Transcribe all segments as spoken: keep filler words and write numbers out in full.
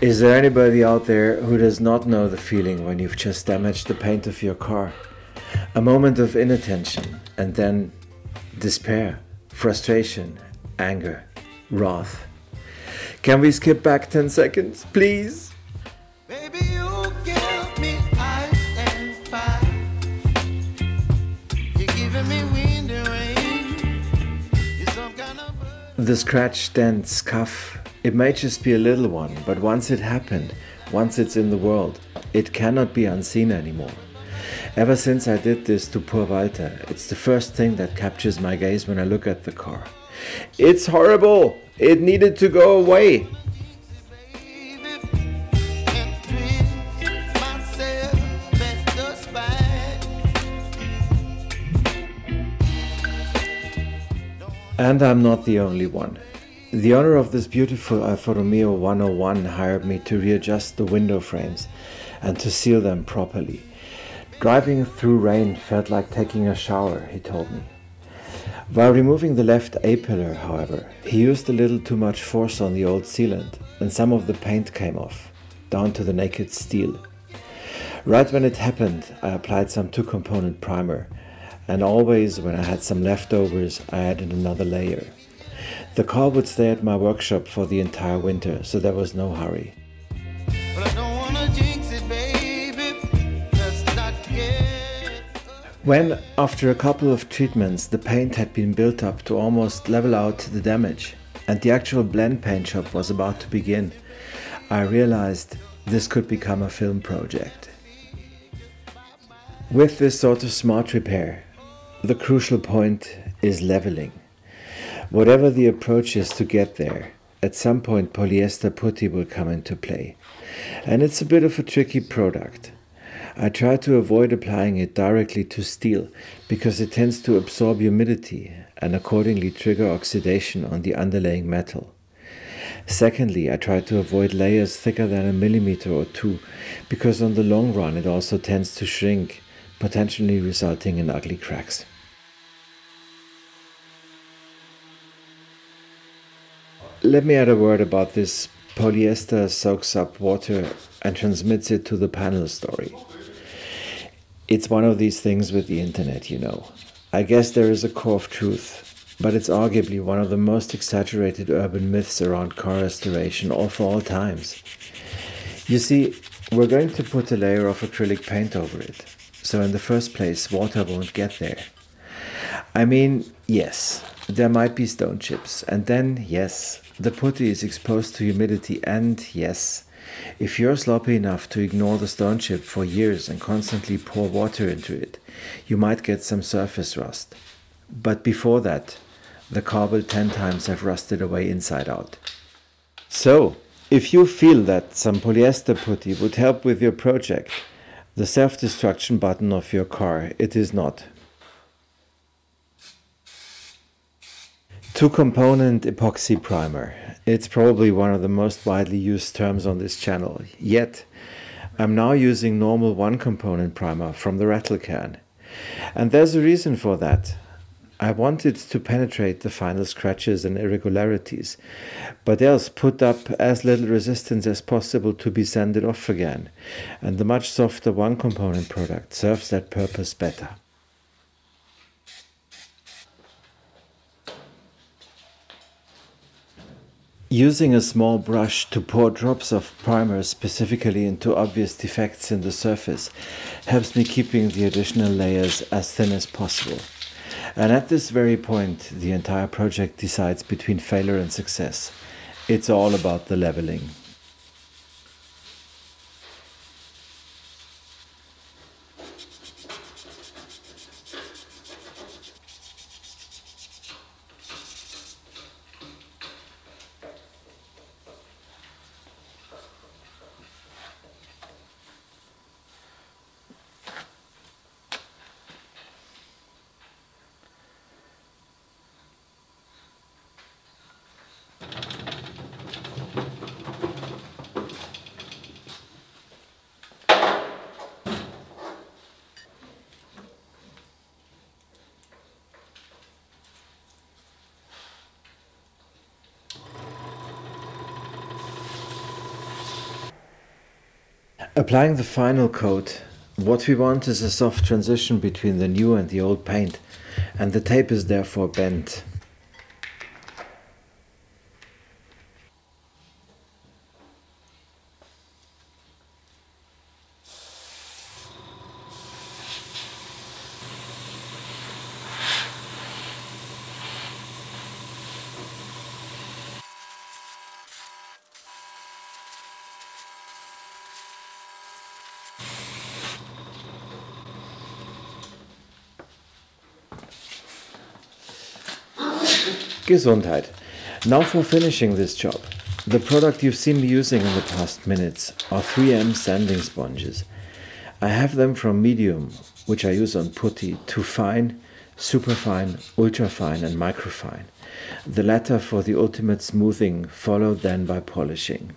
Is there anybody out there who does not know the feeling when you've just damaged the paint of your car? A moment of inattention and then despair, frustration, anger, wrath. Can we skip back ten seconds, please? Baby, you give me ice and fire. You're giving me wind and rain. You're some kind of bird. The scratch, dent, scuff. It may just be a little one, but once it happened, once it's in the world, it cannot be unseen anymore. Ever since I did this to poor Walter, it's the first thing that captures my gaze when I look at the car. It's horrible! It needed to go away! And I'm not the only one. The owner of this beautiful Alfa Romeo one oh one hired me to readjust the window frames and to seal them properly. Driving through rain felt like taking a shower, he told me. While removing the left A-pillar, however, he used a little too much force on the old sealant and some of the paint came off, down to the naked steel. Right when it happened, I applied some two-component primer, and always when I had some leftovers, I added another layer. The car would stay at my workshop for the entire winter, so there was no hurry. When, after a couple of treatments, the paint had been built up to almost level out the damage, and the actual blend paint job was about to begin, I realized this could become a film project. With this sort of smart repair, the crucial point is leveling. Whatever the approach is to get there, at some point polyester putty will come into play. And it's a bit of a tricky product. I try to avoid applying it directly to steel because it tends to absorb humidity and accordingly trigger oxidation on the underlying metal. Secondly, I try to avoid layers thicker than a millimeter or two because on the long run it also tends to shrink, potentially resulting in ugly cracks. Let me add a word about this polyester soaks up water and transmits it to the panel story. It's one of these things with the internet, you know. I guess there is a core of truth, but it's arguably one of the most exaggerated urban myths around car restoration all for all times. You see, we're going to put a layer of acrylic paint over it, so in the first place water won't get there. I mean, yes, there might be stone chips, and then, yes, the putty is exposed to humidity, and yes, if you're sloppy enough to ignore the stone chip for years and constantly pour water into it, you might get some surface rust. But before that, the car will ten times have rusted away inside out. So, if you feel that some polyester putty would help with your project, the self-destruction button of your car, it is not. Two-component epoxy primer. It's probably one of the most widely used terms on this channel, yet I'm now using normal one-component primer from the rattle can. And there's a reason for that. I wanted to penetrate the final scratches and irregularities, but else put up as little resistance as possible to be sanded off again, and the much softer one-component product serves that purpose better. Using a small brush to pour drops of primer specifically into obvious defects in the surface helps me keeping the additional layers as thin as possible. And at this very point, the entire project decides between failure and success. It's all about the leveling. Applying the final coat, what we want is a soft transition between the new and the old paint, and the tape is therefore bent. Gesundheit. Now for finishing this job. The product you've seen me using in the past minutes are three M sanding sponges. I have them from medium, which I use on putty, to fine, superfine, ultrafine and microfine. The latter for the ultimate smoothing, followed then by polishing.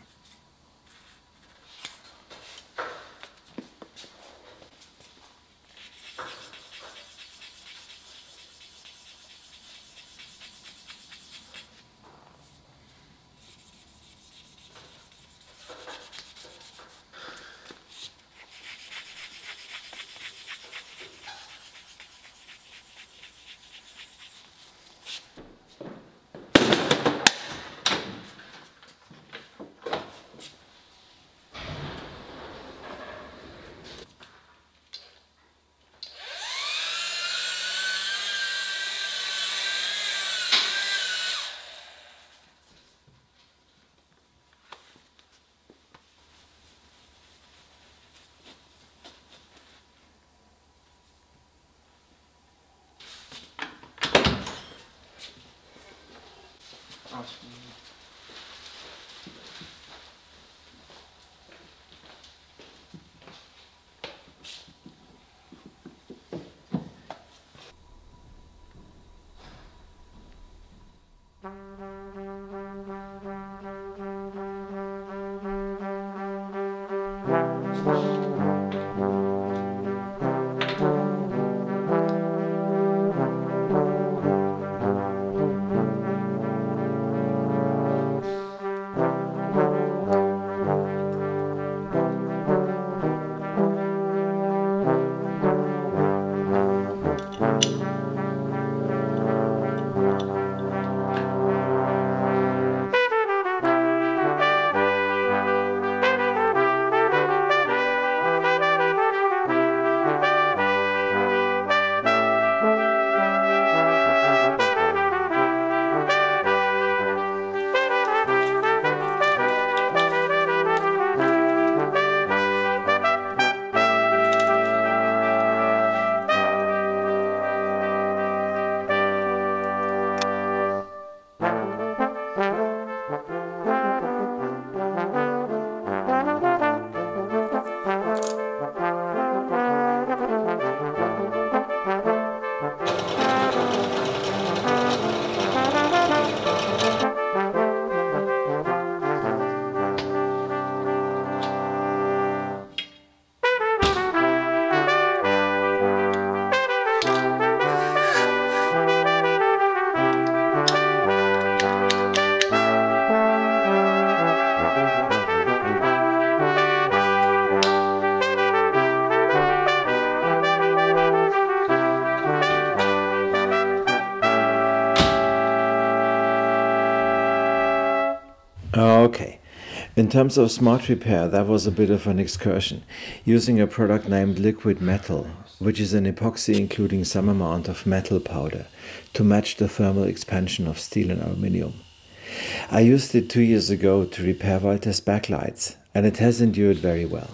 Okay, in terms of smart repair, that was a bit of an excursion, using a product named Liquid Metal, which is an epoxy including some amount of metal powder to match the thermal expansion of steel and aluminium. I used it two years ago to repair Walter's backlights, and it has endured very well.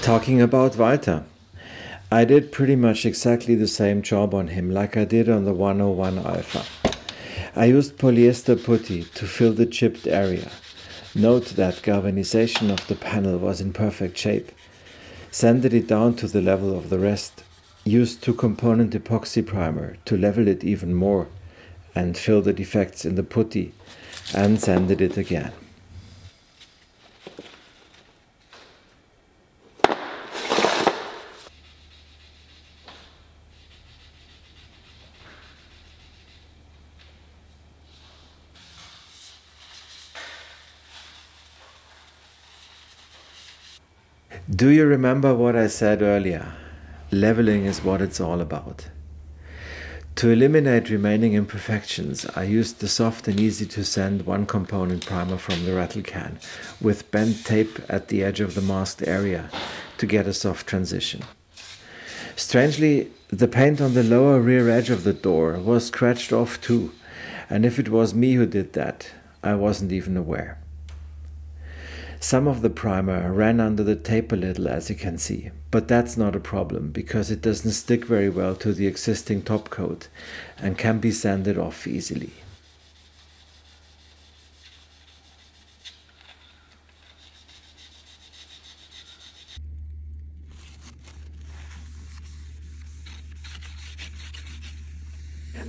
Talking about Walter, I did pretty much exactly the same job on him like I did on the one oh one Alfa. I used polyester putty to fill the chipped area. Note that galvanization of the panel was in perfect shape. Sanded it down to the level of the rest. Used two-component epoxy primer to level it even more and fill the defects in the putty, and sanded it again. Do you remember what I said earlier? Leveling is what it's all about. To eliminate remaining imperfections, I used the soft and easy to sand one component primer from the rattle can with bent tape at the edge of the masked area to get a soft transition. Strangely, the paint on the lower rear edge of the door was scratched off too, and if it was me who did that, I wasn't even aware. Some of the primer ran under the tape a little, as you can see, but that's not a problem because it doesn't stick very well to the existing top coat and can be sanded off easily.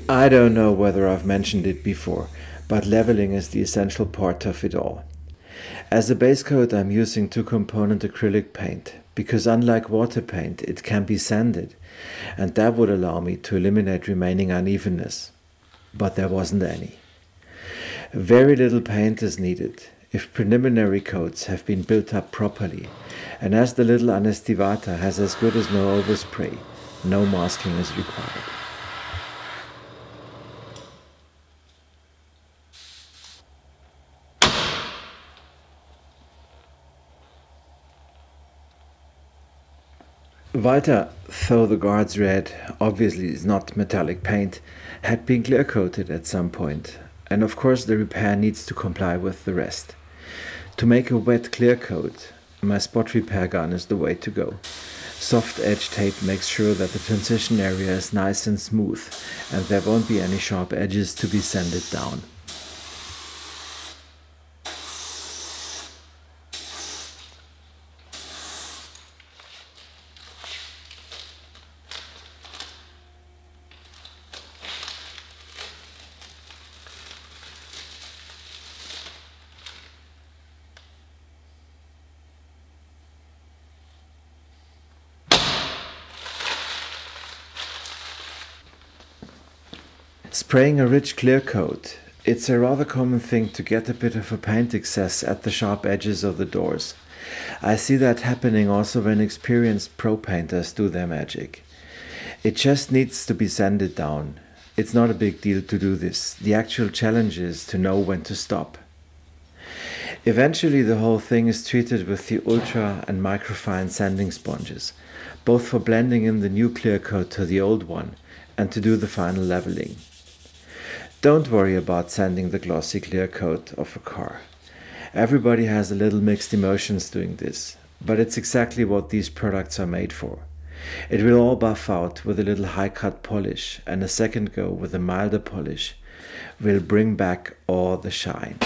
I don't know whether I've mentioned it before, but leveling is the essential part of it all. As a base coat, I'm using two-component acrylic paint, because unlike water paint, it can be sanded, and that would allow me to eliminate remaining unevenness. But there wasn't any. Very little paint is needed if preliminary coats have been built up properly, and as the little Anest Iwata has as good as no overspray, no masking is required. Walter, though the guards red obviously is not metallic paint, had been clear coated at some point, and of course the repair needs to comply with the rest. To make a wet clear coat, my spot repair gun is the way to go. Soft edge tape makes sure that the transition area is nice and smooth, and there won't be any sharp edges to be sanded down. Spraying a rich clear coat, it's a rather common thing to get a bit of a paint excess at the sharp edges of the doors. I see that happening also when experienced pro painters do their magic. It just needs to be sanded down. It's not a big deal to do this. The actual challenge is to know when to stop. Eventually the whole thing is treated with the ultra and microfine sanding sponges, both for blending in the new clear coat to the old one and to do the final leveling. Don't worry about sanding the glossy clear coat of a car. Everybody has a little mixed emotions doing this, but it's exactly what these products are made for. It will all buff out with a little high-cut polish, and a second go with a milder polish will bring back all the shine.